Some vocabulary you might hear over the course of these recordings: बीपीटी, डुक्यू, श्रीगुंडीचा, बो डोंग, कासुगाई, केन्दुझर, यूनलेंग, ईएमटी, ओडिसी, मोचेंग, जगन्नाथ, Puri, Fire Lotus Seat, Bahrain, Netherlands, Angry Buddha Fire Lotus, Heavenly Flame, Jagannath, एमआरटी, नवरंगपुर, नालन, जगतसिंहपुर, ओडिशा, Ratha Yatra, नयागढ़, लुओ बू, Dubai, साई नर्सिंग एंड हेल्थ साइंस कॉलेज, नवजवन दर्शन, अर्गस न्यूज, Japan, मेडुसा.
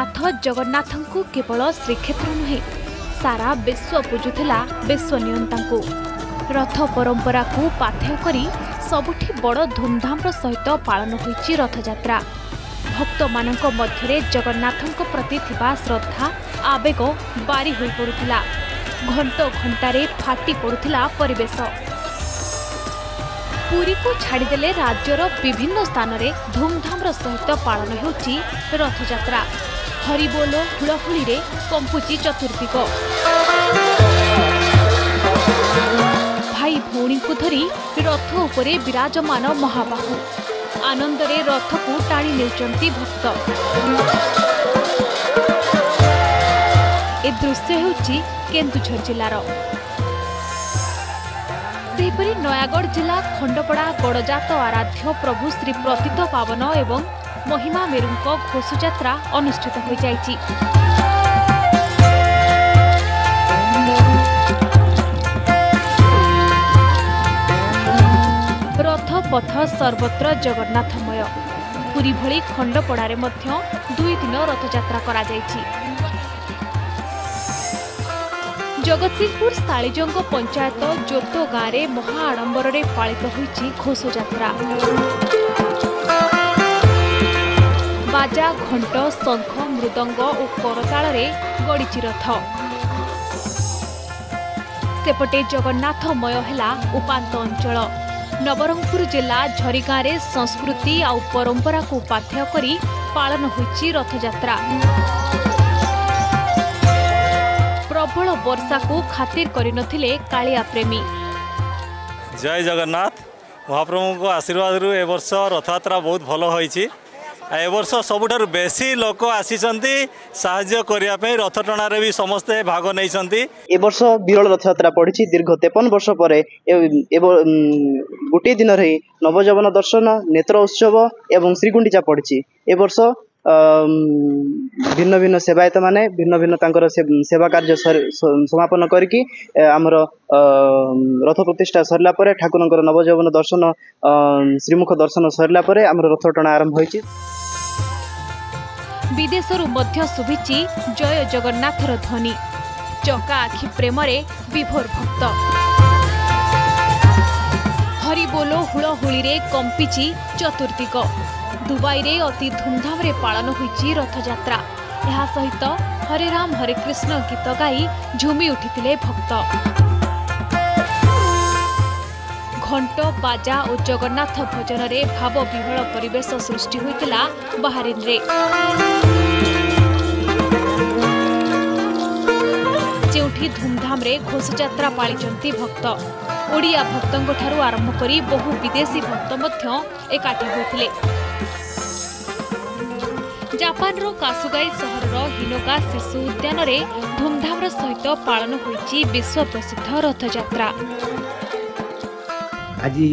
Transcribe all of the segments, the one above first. नाथ जगन्नाथ को केवल श्रीक्षेत्र नुहे सारा विश्व पूजुला विश्वनियंता रथ परंपरा को पाथ्य करी सबुठी बड़ धूमधाम सहित पालन होईची रथयात्रा। भक्त मानक मध्य जगन्नाथों प्रति थिबा श्रद्धा आवेग बारी होई पड़ुतिला। घंटो घंटारे फाटी पड़ुतिला परिवेश। पुरी को छाड़देले राज्यर विभिन्न स्थान में धूमधाम सहित पालन होईची रथयात्रा। हरिबोल हुलाहुली रे कंपुची चतुर्दिग। भौणी को धरी रथ उपरे विराजमान महाबाहु आनंद रे रथ को टाणी नेउचंती भक्त। ए दृश्य हेउची केन्दुझर जिलार। सेपरी नयागढ़ जिला खंडपड़ा गड़जात आराध्य प्रभु श्री प्रतित पावन एवं महिमा मेरुंको घोषयात्रा अनुष्ठित हो जायछि। पथ सर्वत्र जगन्नाथमय। पुरी भली खंडपड़ारे मध्य 2 दिन रथयात्रा करा जायछि। जगतसिंहपुर सालीजंग पंचायत जोतो गाँव में महा आडंबर रे पालित होईछि घोषयात्रा। बाजा घंट शंख मृदंग और करताल रे गड़िछि रथ। सेपटे जगन्नाथमय हेला उपांत अंचल। नवरंगपुर जिला झरीगाँ रे संस्कृति और परंपरा को पाथ्य करी पालन होईची रथयात्रा। प्रबल वर्षा को खातिर करी नथिले कालिया प्रेमी। जय जगन्नाथ। महाप्रभु को आशीर्वाद रु ए वर्ष रथयात्रा बहुत भल होईची। ए वर्ष सबुठार बेसी लोक आसीचंती सहाय्य करिया पे। रथ टणारे भी समस्ते भाग नैचंती। ए वर्ष विरल रथयात्रा पड़ीची। दीर्घ 53 वर्ष पर गोटे दिन रही नवजवन दर्शन नेत्र उत्सव एवं श्रीगुंडीचा पड़ीची। ए वर्ष भिन्न भिन्न सेवायत माने भिन्न भिन्न तांकर सेवा कार्य समापन करके आमर रथ प्रतिष्ठा सरला परे ठाकुरंकर नवजवन दर्शन श्रीमुख दर्शन सरला परे आमर रथ टणा आरंभ होईची। विदेशरू मध्य सुभिची जय जगन्नाथर ध्वनि। चका आखि प्रेमरे विभोर भक्त। हरिबोल हुलाहुली रे कंपिची चतुर्दिग। दुबई रे अति धूमधाम रे पालन होईची रथयात्रा। यह सहित हरे राम हरे कृष्ण गीत गाई झूमी उठिथिले भक्त। घंट बाजा और जगन्नाथ भजन रे भाव विहल परिवेश सृष्टि होइतिला बहरीन रे। जेउठी धूमधाम रे घोषयात्रा पालिचंती भक्त। ओडिया भक्तों ठारू आरंभ करी बहु विदेशी भक्त मध्य एकाठी होइथिले। जापान रो कासुगाई सहर रो हिनोगा शिशु उद्यान रे धूमधाम सहित पालन होईची विश्व प्रसिद्ध रथयात्रा। आजि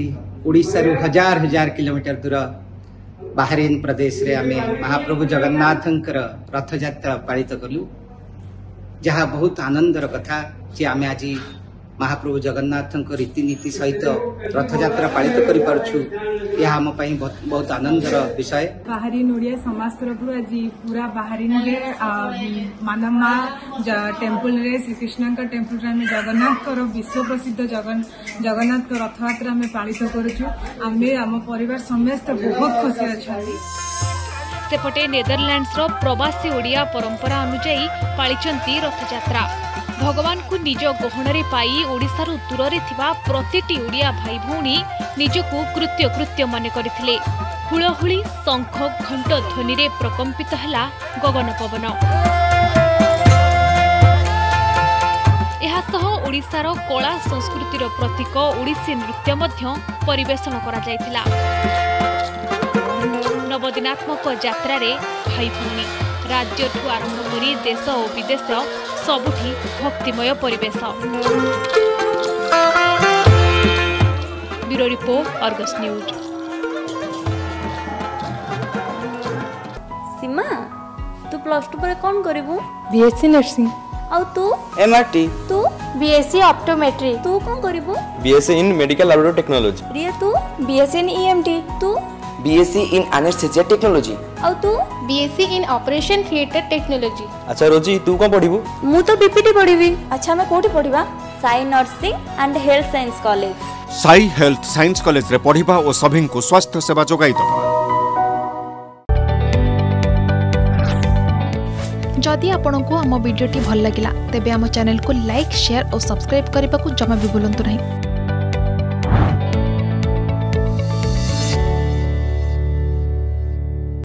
ओडिसा रो हजार हजार किलोमीटर दूर बहरीन प्रदेश रे आमे महाप्रभु जगन्नाथंकर रथयात्रा पालित कलु। जहा बहुत आनंदर कथा जे आमे आजि महाप्रभु जगन्नाथ रीतिनीति सहित रथयात्रा पालित करि परछु। यह हम पई बहुत आनंदर विषय। बहरीन ओडिया समाज तरफ आज पूरा बहरीन रे मानमा टेम्पल रे श्री कृष्ण का टेम्पल रे जगन्नाथ विश्व प्रसिद्ध जगन्नाथ रथयात्रा में पालित करछु। आमे हम परिवार समस्त बहुत खुशी अछि। सेपटे नेदरलैंड्स रो प्रवासी ओडिया परंपरा अनुसार पालिचंती रथयात्रा। भगवान को निज गहणरे पाई ओडिशारू दूररे थिबा प्रतिटी ओडिया भाई भौणी निजकू कृत्य कृत्य मने करिथिले। हुळहुळी शंख घंट ध्वनि रे प्रकंपित हला गगन पवन। एहासह ओडिशार कला संस्कृतिर प्रतीक ओडिसी नृत्य मध्य परिवेषण करा जायतिला। नवदिनात्मक यात्रा रे भाई भौणी राज्यठू आरंभ करी देश और विदेश सबुठी भक्तिमय परिवेश। Bureau report अर्गस न्यूज। Seema तू +2 पर कौन करिवु? BSc nursing. और तू? एमआरटी। तू? BSc optometry. तू कौन करिवु? BSc in medical laboratory technology. Riya तू? BSc in ईएमटी। तू? बीएससी इन एनेस्थेसिया टेक्नोलॉजी और तू BSc in operation theatre technology. अच्छा रोजी तू कौन पढ़िबू? मु तो बीपीटी पढ़िबी। अच्छा मैं कोठी पढ़िबा? साई नर्सिंग एंड हेल्थ साइंस कॉलेज। Sai health science college रे पढ़िबा और सभी को स्वास्थ्य सेवा जोगाई दबा। जदि आपंक आम भिडी भल लगा तेब आम चैनल को लाइक शेयर और सब्सक्राइब करने को जमा भी बुलां नहीं।